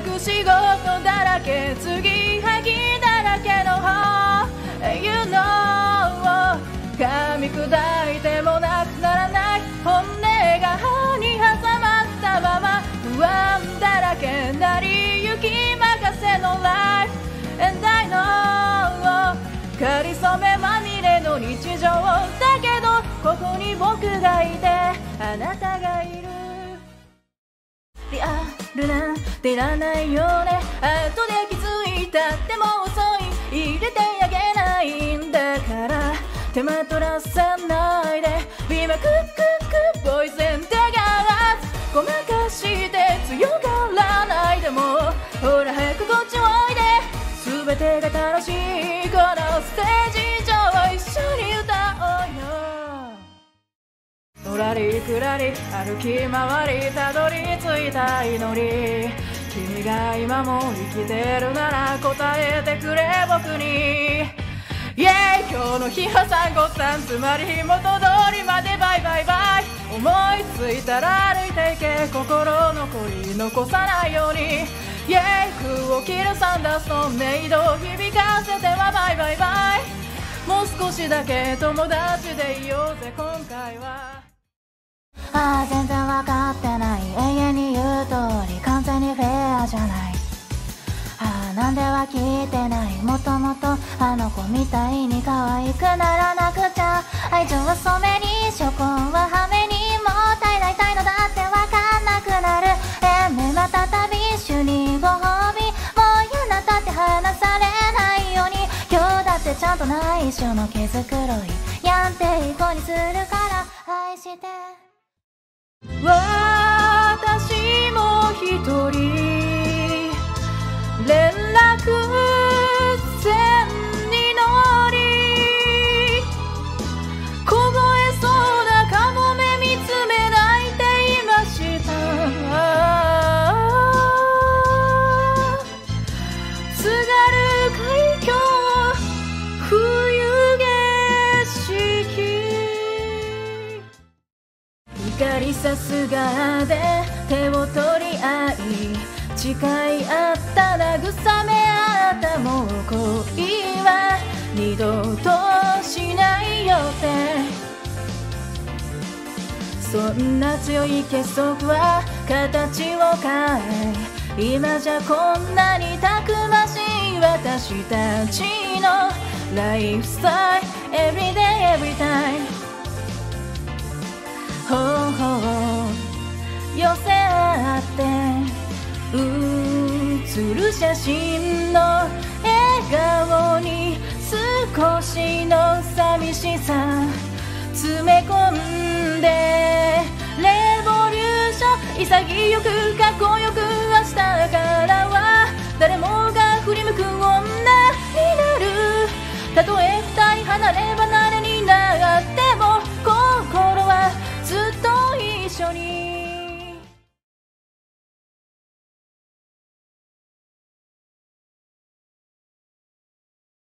隠し事だらけ、継ぎはぎだらけの方 You know 噛み砕いてもなくならない本音が歯に挟まったまま不安だらけなりゆき任せのライフ And I know かりそめまみれの日常だけどここに僕がいてあなたがいるリアルなんていらないよね後で気づいたってもう遅い入れてあげないんだから手間取らさないで Be my cook cook boys and the girls ごまかして強がらないでもほら早くこっちおいで全てが楽しいこのステージ上は一緒に歌おうよのらりくらり歩き回りたどり着いたいのに君が今も生きてるなら答えてくれ僕に Yeah 今日の日はさんごさんつまり元通りまでバイバイバイ思いついたら歩いていけ心残り残さないように Yeah 空を切るサンダースの音色響かせてはバイバイバイもう少しだけ友達でいようぜ今回はああ全然分かってない永遠に言う通り完全にフェアじゃないああなんでは聞いてないもともとあの子みたいに可愛くならなくちゃ愛情は染めに初婚はハメにもったいない態度だって分かんなくなるえめまたたび主にご褒美もう嫌なったって話されないように今日だってちゃんと内緒の毛づくろいやんていこうにするから愛して私も一人連絡船に乗り凍えそうなカモメ見つめ泣いていました津軽海峡冬景色光さすがで手を取り合い誓い合った慰め合ったもう恋は二度としないよってそんな強い結束は形を変え今じゃこんなにたくましい私たちのライフスタイル Everyday everytime寄せ合って写る写真の笑顔に少しの寂しさ詰め込んでレボリューション潔くかっこよく明日から